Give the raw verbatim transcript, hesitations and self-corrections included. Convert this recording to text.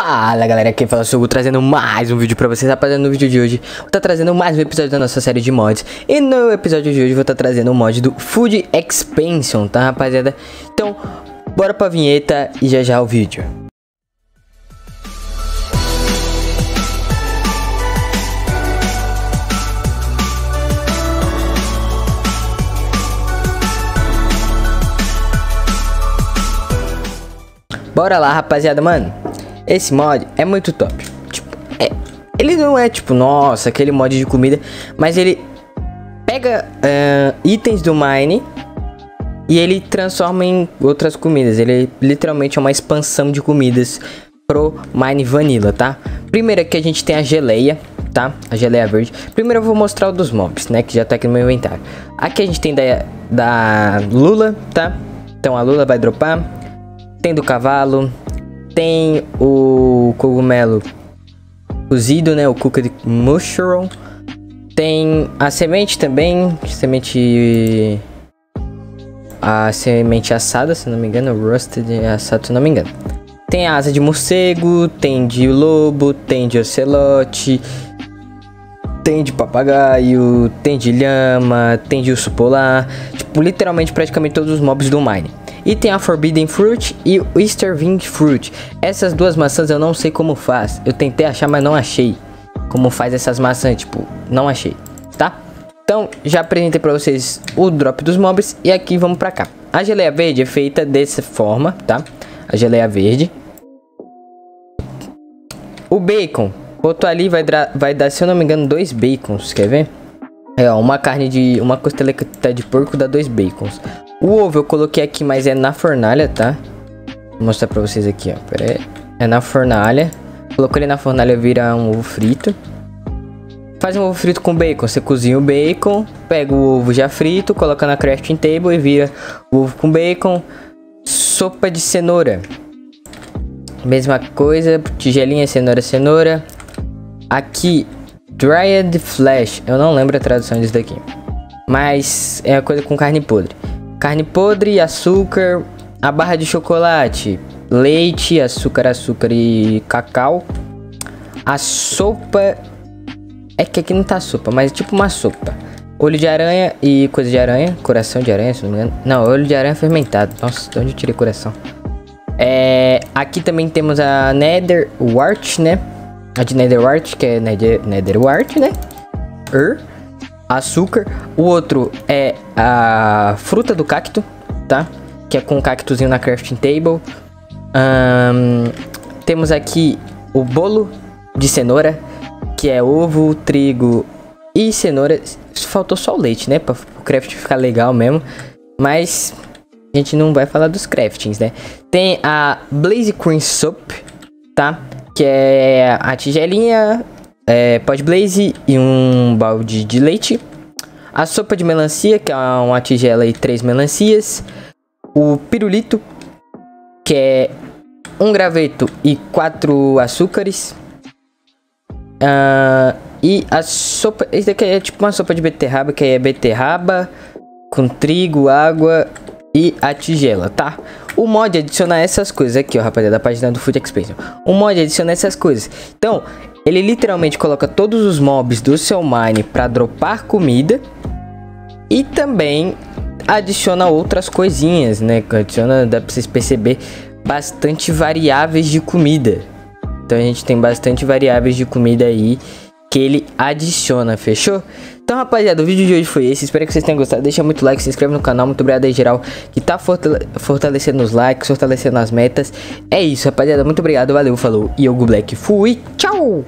Fala galera, aqui fala o Sugo, trazendo mais um vídeo pra vocês. Rapaziada, no vídeo de hoje vou estar tá trazendo mais um episódio da nossa série de mods. E no episódio de hoje vou estar tá trazendo o um mod do Food Expansion, tá rapaziada? Então, bora pra vinheta e já já o vídeo. Bora lá rapaziada, mano. Esse mod é muito top, tipo, é, ele não é tipo, nossa, aquele mod de comida, mas ele pega uh, itens do Mine e ele transforma em outras comidas. Ele literalmente é uma expansão de comidas pro Mine Vanilla, tá? Primeiro aqui a gente tem a geleia, tá? A geleia verde. Primeiro eu vou mostrar o dos mobs, né, que já tá aqui no meu inventário. Aqui a gente tem da, da Lula, tá? Então a Lula vai dropar. Tem do cavalo. Tem o cogumelo cozido, né? O cooked mushroom. Tem a semente também. Semente... A semente assada, se não me engano. Roasted assado, se não me engano. Tem a asa de morcego. Tem de lobo. Tem de ocelote. Tem de papagaio. Tem de lhama. Tem de urso polar. Tipo, literalmente, praticamente todos os mobs do Mine. E tem a Forbidden Fruit e o Easter Wing Fruit. Essas duas maçãs eu não sei como faz. Eu tentei achar, mas não achei como faz essas maçãs, tipo, não achei, tá? Então, já apresentei pra vocês o drop dos mobs. E aqui vamos pra cá. A geleia verde é feita dessa forma, tá? A geleia verde. O bacon. Botou ali, vai, vai dar, se eu não me engano, dois bacons, quer ver? É, ó, uma carne de... Uma costeleta de porco dá dois bacons. O ovo eu coloquei aqui, mas é na fornalha, tá? Vou mostrar pra vocês aqui, ó. Pera aí. É na fornalha. Colocou ele na fornalha, vira um ovo frito. Faz um ovo frito com bacon. Você cozinha o bacon, pega o ovo já frito, coloca na crafting table e vira o ovo com bacon. Sopa de cenoura. Mesma coisa. Tigelinha, cenoura, cenoura. Aqui, dried flesh. Eu não lembro a tradução disso daqui. Mas é a coisa com carne podre. Carne podre, açúcar, a barra de chocolate, leite, açúcar, açúcar e cacau. A sopa, é que aqui não tá sopa, mas é tipo uma sopa. Olho de aranha e coisa de aranha, coração de aranha, se não me engano. Não, olho de aranha fermentado. Nossa, de onde eu tirei coração? É, aqui também temos a Netherwart, né? A de Netherwart, que é Nether, Netherwart, né? Er. Açúcar. O outro é a fruta do cacto, tá? Que é com um cactozinho na crafting table. Um, temos aqui o bolo de cenoura, que é ovo, trigo e cenoura. Faltou só o leite, né? Pra o crafting ficar legal mesmo. Mas a gente não vai falar dos craftings, né? Tem a Blaze Cream Soup, tá? Que é a tigelinha... É, pod blaze e um balde de leite. A sopa de melancia, que é uma tigela e três melancias. O pirulito, que é um graveto e quatro açúcares. Uh, e a sopa... Esse daqui é tipo uma sopa de beterraba, que é beterraba com trigo, água e a tigela, tá? O mod adiciona essas coisas aqui, ó, rapaziada, da página do Food Expansion. O mod adiciona essas coisas. Então, ele literalmente coloca todos os mobs do seu Mine para dropar comida. E também adiciona outras coisinhas, né? Adiciona, dá pra vocês perceber, bastante variáveis de comida. Então, a gente tem bastante variáveis de comida aí que ele adiciona, fechou? Então, rapaziada, o vídeo de hoje foi esse. Espero que vocês tenham gostado. Deixa muito like, se inscreve no canal. Muito obrigado aí, geral, que tá fortale fortalecendo os likes, fortalecendo as metas. É isso, rapaziada. Muito obrigado, valeu, falou. E eu, Black, fui. Tchau!